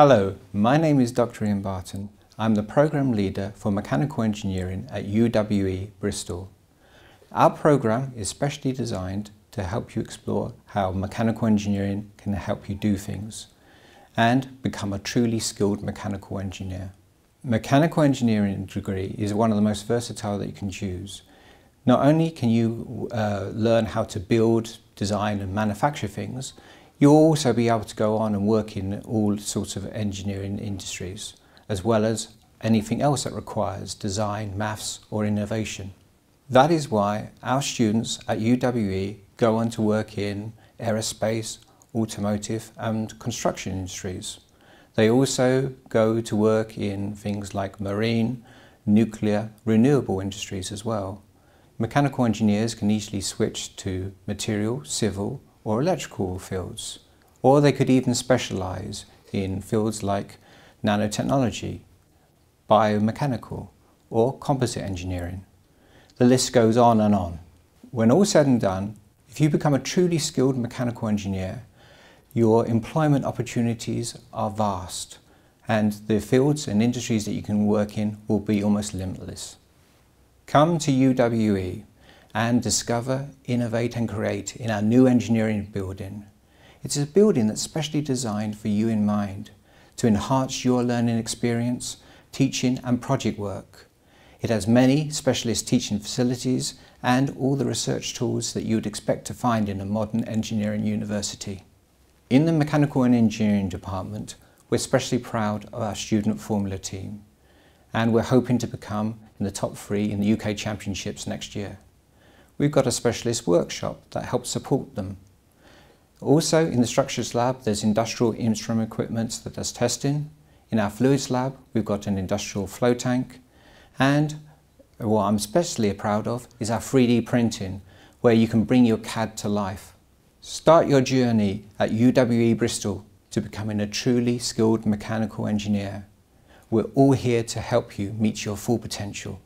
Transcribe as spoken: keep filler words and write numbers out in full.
Hello, my name is Dr Iain Barton. I'm the Programme Leader for Mechanical Engineering at U W E Bristol. Our programme is specially designed to help you explore how mechanical engineering can help you do things and become a truly skilled mechanical engineer. Mechanical engineering degree is one of the most versatile that you can choose. Not only can you uh, learn how to build, design and manufacture things, you'll also be able to go on and work in all sorts of engineering industries, as well as anything else that requires design, maths or innovation. That is why our students at U W E go on to work in aerospace, automotive and construction industries. They also go to work in things like marine, nuclear, renewable industries as well. Mechanical engineers can easily switch to material, civil or electrical fields, or they could even specialise in fields like nanotechnology, biomechanical or composite engineering. The list goes on and on. When all said and done, if you become a truly skilled mechanical engineer, your employment opportunities are vast and the fields and industries that you can work in will be almost limitless. Come to U W E and discover, innovate and create in our new engineering building. It's a building that's specially designed for you in mind, to enhance your learning experience, teaching and project work. It has many specialist teaching facilities and all the research tools that you would expect to find in a modern engineering university. In the Mechanical and Engineering Department, we're especially proud of our student formula team, and we're hoping to become in the top three in the U K Championships next year. We've got a specialist workshop that helps support them. Also in the Structures Lab, there's industrial instrument equipment that does testing. In our Fluids Lab, we've got an industrial flow tank. And what I'm especially proud of is our three D printing, where you can bring your C A D to life. Start your journey at U W E Bristol to becoming a truly skilled mechanical engineer. We're all here to help you meet your full potential.